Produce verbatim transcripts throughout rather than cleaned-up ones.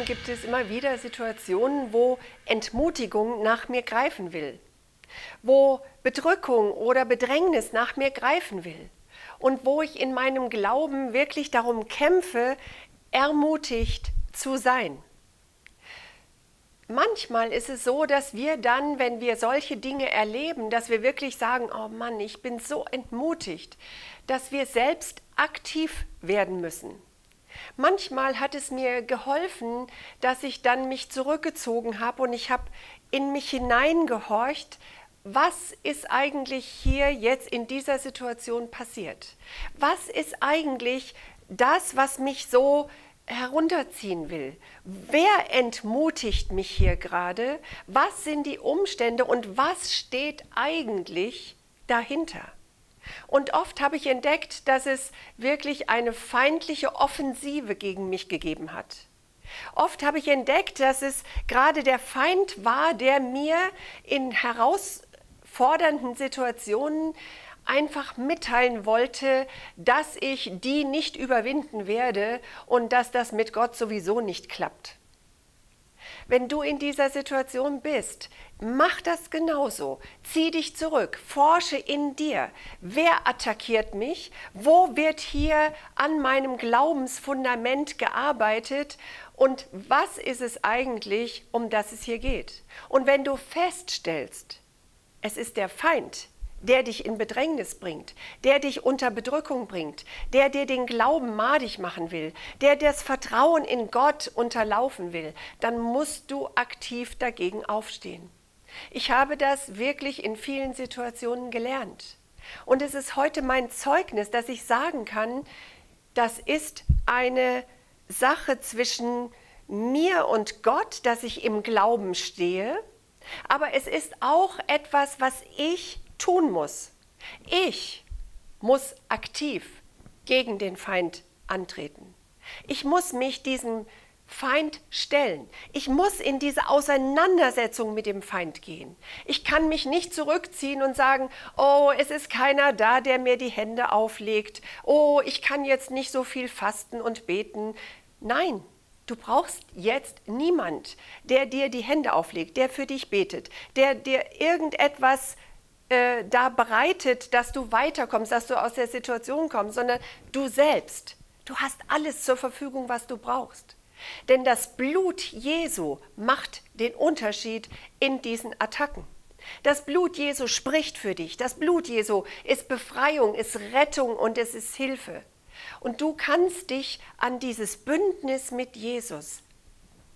Leben gibt es immer wieder Situationen, wo Entmutigung nach mir greifen will, wo Bedrückung oder Bedrängnis nach mir greifen will und wo ich in meinem Glauben wirklich darum kämpfe, ermutigt zu sein. Manchmal ist es so, dass wir dann, wenn wir solche Dinge erleben, dass wir wirklich sagen, oh Mann, ich bin so entmutigt, dass wir selbst aktiv werden müssen. Manchmal hat es mir geholfen, dass ich dann mich zurückgezogen habe und ich habe in mich hineingehorcht, was ist eigentlich hier jetzt in dieser Situation passiert? Was ist eigentlich das, was mich so herunterziehen will? Wer entmutigt mich hier gerade? Was sind die Umstände und was steht eigentlich dahinter? Und oft habe ich entdeckt, dass es wirklich eine feindliche Offensive gegen mich gegeben hat. Oft habe ich entdeckt, dass es gerade der Feind war, der mir in herausfordernden Situationen einfach mitteilen wollte, dass ich die nicht überwinden werde und dass das mit Gott sowieso nicht klappt. Wenn du in dieser Situation bist, mach das genauso. Zieh dich zurück, forsche in dir. Wer attackiert mich? Wo wird hier an meinem Glaubensfundament gearbeitet? Und was ist es eigentlich, um das es hier geht? Und wenn du feststellst, es ist der Feind, der dich in Bedrängnis bringt, der dich unter Bedrückung bringt, der dir den Glauben madig machen will, der das Vertrauen in Gott unterlaufen will, dann musst du aktiv dagegen aufstehen. Ich habe das wirklich in vielen Situationen gelernt. Und es ist heute mein Zeugnis, dass ich sagen kann, das ist eine Sache zwischen mir und Gott, dass ich im Glauben stehe, aber es ist auch etwas, was ich tun muss. Ich muss aktiv gegen den Feind antreten. Ich muss mich diesem Feind stellen. Ich muss in diese Auseinandersetzung mit dem Feind gehen. Ich kann mich nicht zurückziehen und sagen, oh, es ist keiner da, der mir die Hände auflegt. Oh, ich kann jetzt nicht so viel fasten und beten. Nein. Du brauchst jetzt niemand, der dir die Hände auflegt, der für dich betet, der dir irgendetwas äh, da bereitet, dass du weiterkommst, dass du aus der Situation kommst, sondern du selbst. Du hast alles zur Verfügung, was du brauchst. Denn das Blut Jesu macht den Unterschied in diesen Attacken. Das Blut Jesu spricht für dich. Das Blut Jesu ist Befreiung, ist Rettung und es ist Hilfe. Und du kannst dich an dieses Bündnis mit Jesus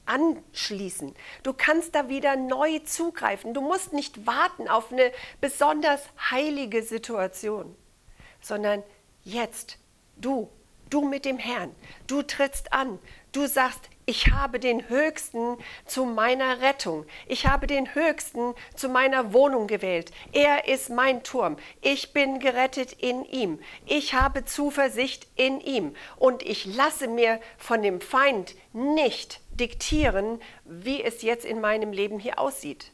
anschließen. Du kannst da wieder neu zugreifen. Du musst nicht warten auf eine besonders heilige Situation, sondern jetzt, du, du mit dem Herrn, du trittst an, du sagst, ich habe den Höchsten zu meiner Rettung. Ich habe den Höchsten zu meiner Wohnung gewählt. Er ist mein Turm. Ich bin gerettet in ihm. Ich habe Zuversicht in ihm. Und ich lasse mir von dem Feind nicht diktieren, wie es jetzt in meinem Leben hier aussieht.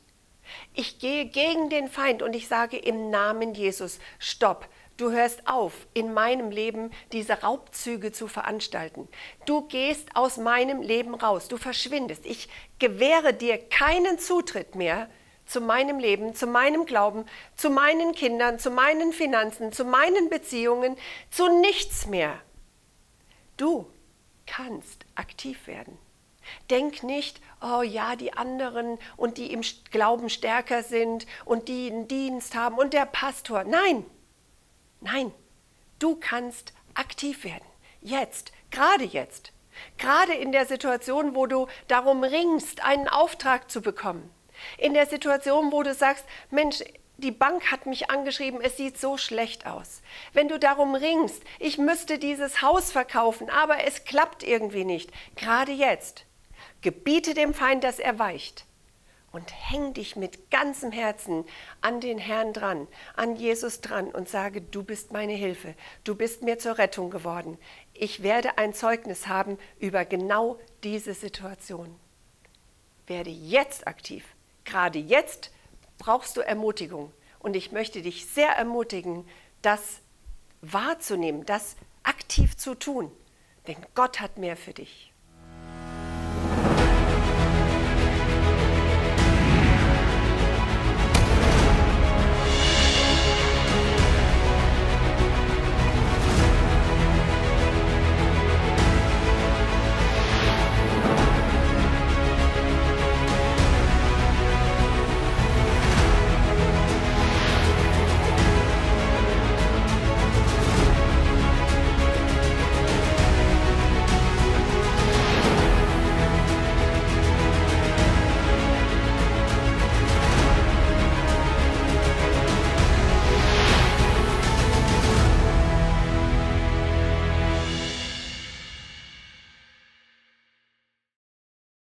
Ich gehe gegen den Feind und ich sage im Namen Jesus, stopp. Du hörst auf, in meinem Leben diese Raubzüge zu veranstalten. Du gehst aus meinem Leben raus, du verschwindest. Ich gewähre dir keinen Zutritt mehr zu meinem Leben, zu meinem Glauben, zu meinen Kindern, zu meinen Finanzen, zu meinen Beziehungen, zu nichts mehr. Du kannst aktiv werden. Denk nicht, oh ja, die anderen und die im Glauben stärker sind und die einen Dienst haben und der Pastor. Nein! Nein, du kannst aktiv werden. Jetzt, gerade jetzt. Gerade in der Situation, wo du darum ringst, einen Auftrag zu bekommen. In der Situation, wo du sagst, Mensch, die Bank hat mich angeschrieben, es sieht so schlecht aus. Wenn du darum ringst, ich müsste dieses Haus verkaufen, aber es klappt irgendwie nicht. Gerade jetzt. Gebiete dem Feind, dass er weicht. Und häng dich mit ganzem Herzen an den Herrn dran, an Jesus dran und sage, du bist meine Hilfe, du bist mir zur Rettung geworden. Ich werde ein Zeugnis haben über genau diese Situation. Werde jetzt aktiv. Gerade jetzt brauchst du Ermutigung. Und ich möchte dich sehr ermutigen, das wahrzunehmen, das aktiv zu tun. Denn Gott hat mehr für dich.